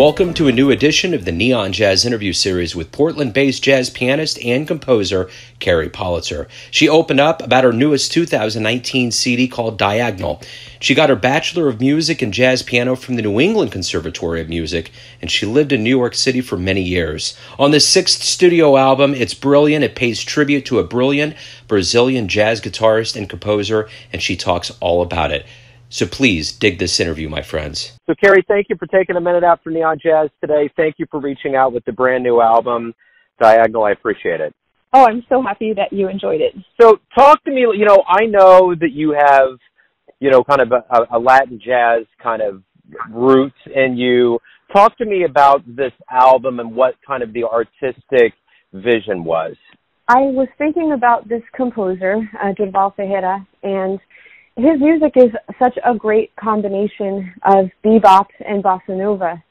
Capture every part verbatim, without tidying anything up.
Welcome to a new edition of the Neon Jazz interview series with Portland-based jazz pianist and composer Kerry Politzer. She opened up about her newest two thousand nineteen C D called Diagonal. She got her Bachelor of Music in Jazz Piano from the New England Conservatory of Music, and she lived in New York City for many years. On the sixth studio album, it's brilliant. It pays tribute to a brilliant Brazilian jazz guitarist and composer, and she talks all about it. So please dig this interview, my friends. So, Kerry, thank you for taking a minute out for Neon Jazz today. Thank you for reaching out with the brand new album, Diagonal. I appreciate it. Oh, I'm so happy that you enjoyed it. So talk to me. You know, I know that you have, you know, kind of a, a Latin jazz kind of roots in you. Talk to me about this album and what kind of the artistic vision was. I was thinking about this composer, uh, Durval Ferreira, and his music is such a great combination of bebop and bossa nova,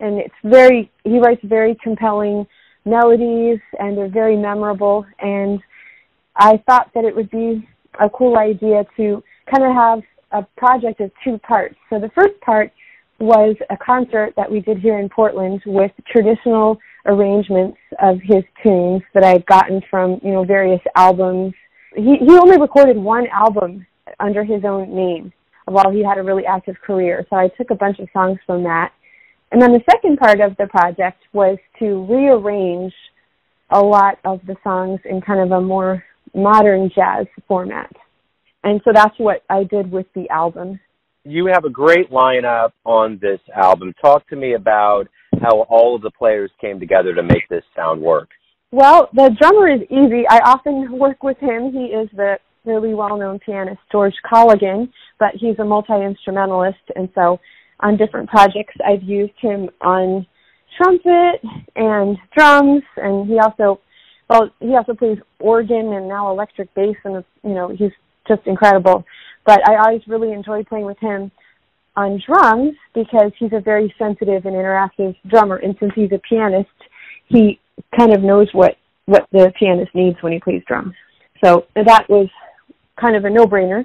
and it's very, he writes very compelling melodies, and they're very memorable, and I thought that it would be a cool idea to kind of have a project of two parts. So the first part was a concert that we did here in Portland with traditional arrangements of his tunes that I'd gotten from, you know, various albums. He, he only recorded one album under his own name while he had a really active career. So I took a bunch of songs from that. And then the second part of the project was to rearrange a lot of the songs in kind of a more modern jazz format. And so that's what I did with the album. You have a great lineup on this album. Talk to me about how all of the players came together to make this sound work. Well, the drummer is easy. I often work with him. He is the really well-known pianist George Colligan, but he's a multi-instrumentalist, and so on different projects I've used him on trumpet and drums, and he also, well, he also plays organ and now electric bass, and you know, he's just incredible. But I always really enjoy playing with him on drums because he's a very sensitive and interactive drummer, and since he's a pianist, he kind of knows what what the pianist needs when he plays drums. So that was kind of a no-brainer.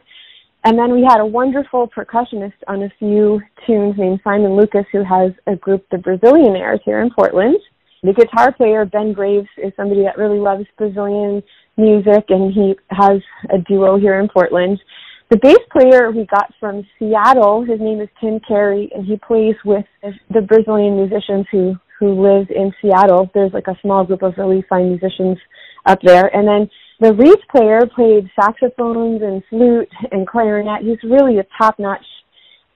And then we had a wonderful percussionist on a few tunes named Simon Lucas, who has a group, the Brazilianaires, here in Portland. The guitar player, Ben Graves, is somebody that really loves Brazilian music, and he has a duo here in Portland. The bass player we got from Seattle, his name is Tim Carey, and he plays with the Brazilian musicians who, who live in Seattle. There's like a small group of really fine musicians up there. And then the reed player played saxophones and flute and clarinet. He's really a top-notch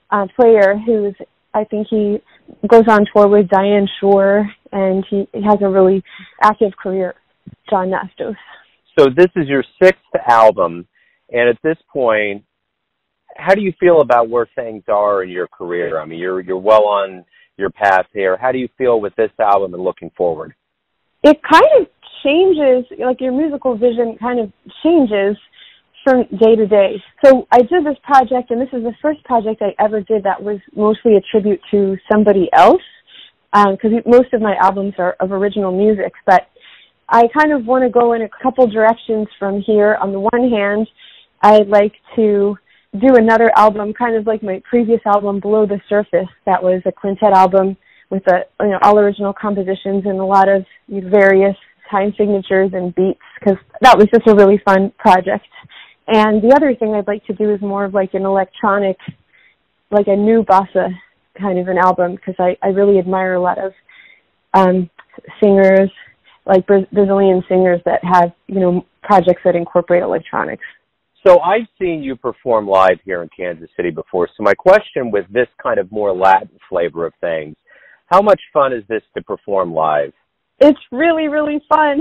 uh, player who's, I think he goes on tour with Diane Shore, and he, he has a really active career, John Nastos. So this is your sixth album, and at this point, how do you feel about where things are in your career? I mean, you're you're well on your path here. How do you feel with this album and looking forward? It kind of changes, like your musical vision kind of changes from day to day. So I did this project, and this is the first project I ever did that was mostly a tribute to somebody else, because um, most of my albums are of original music, but I kind of want to go in a couple directions from here. On the one hand, I'd like to do another album, kind of like my previous album, Below the Surface, that was a quintet album with a, you know, all original compositions and a lot of various time signatures and beats, because that was just a really fun project. And the other thing I'd like to do is more of like an electronic, like a new bossa kind of an album, because I, I really admire a lot of um, singers, like Bra- Brazilian singers that have, you know, projects that incorporate electronics. So I've seen you perform live here in Kansas City before. So my question with this kind of more Latin flavor of things, how much fun is this to perform live? It's really, really fun.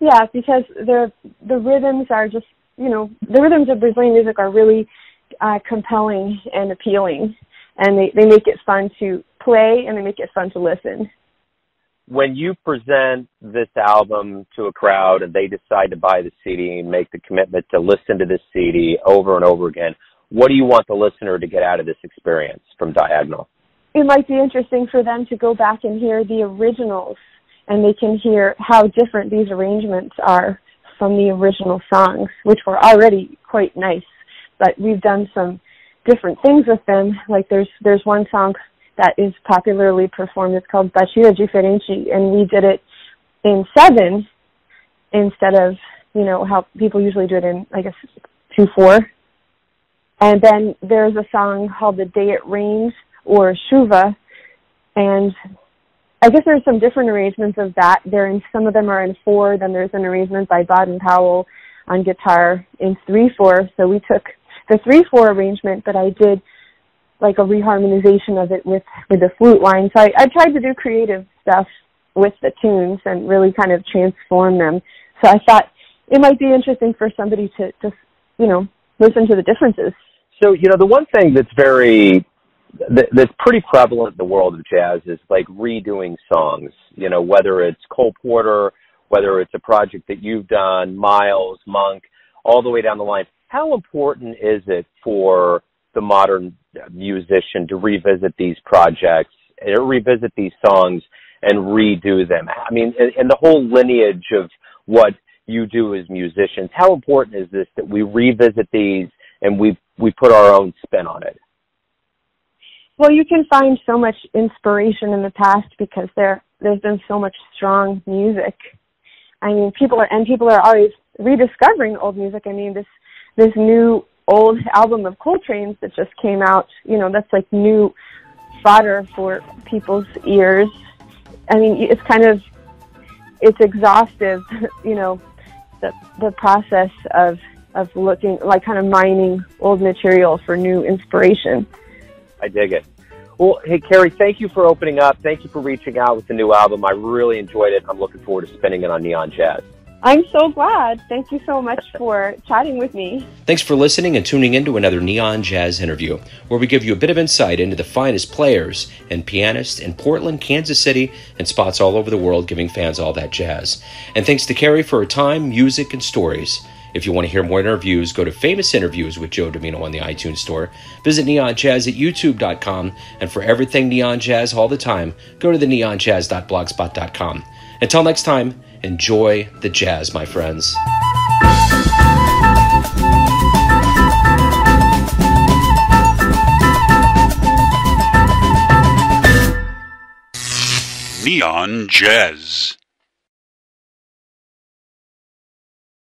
Yeah, because the the rhythms are just, you know, the rhythms of Brazilian music are really uh, compelling and appealing, and they, they make it fun to play, and they make it fun to listen. When you present this album to a crowd and they decide to buy the C D and make the commitment to listen to this C D over and over again, what do you want the listener to get out of this experience from Diagonal? It might be interesting for them to go back and hear the originals, and they can hear how different these arrangements are from the original songs, which were already quite nice, but we've done some different things with them. Like there's there's one song that is popularly performed. It's called Bacchira Giferinci, and we did it in seven instead of, you know, how people usually do it in, I guess, two, four. And then there's a song called The Day It Rains, or Shuva, and I guess there's some different arrangements of that. They're in, some of them are in four, then there's an arrangement by Baden Powell on guitar in three four, so we took the three four arrangement, but I did like a reharmonization of it with, with the flute line. So I, I tried to do creative stuff with the tunes and really kind of transform them. So I thought it might be interesting for somebody to just, you know, listen to the differences. So, you know, the one thing that's very, that, that's pretty prevalent in the world of jazz is like redoing songs, you know, whether it's Cole Porter, whether it's a project that you've done, Miles, Monk, all the way down the line. How important is it for the modern musician to revisit these projects, or revisit these songs and redo them? I mean, and, and the whole lineage of what you do as musicians, how important is this that we revisit these and we we put our own spin on it? Well, you can find so much inspiration in the past because there there's been so much strong music. I mean, people are and people are always rediscovering old music. I mean, this this new old album of Coltrane's that just came out, you know, that's like new fodder for people's ears. I mean, it's kind of, it's exhaustive, you know, the the process of, of looking, like kind of mining old material for new inspiration. I dig it. Well, hey, Kerry, thank you for opening up. Thank you for reaching out with the new album. I really enjoyed it. I'm looking forward to spending it on Neon Jazz. I'm so glad. Thank you so much for chatting with me. Thanks for listening and tuning in to another Neon Jazz interview, where we give you a bit of insight into the finest players and pianists in Portland, Kansas City, and spots all over the world, giving fans all that jazz. And thanks to Kerry for her time, music, and stories. If you want to hear more interviews, go to Famous Interviews with Joe Dimino on the iTunes Store. Visit Neon Jazz at YouTube dot com. And for everything Neon Jazz all the time, go to the neon jazz dot blogspot dot com. Until next time, enjoy the jazz, my friends. Neon Jazz.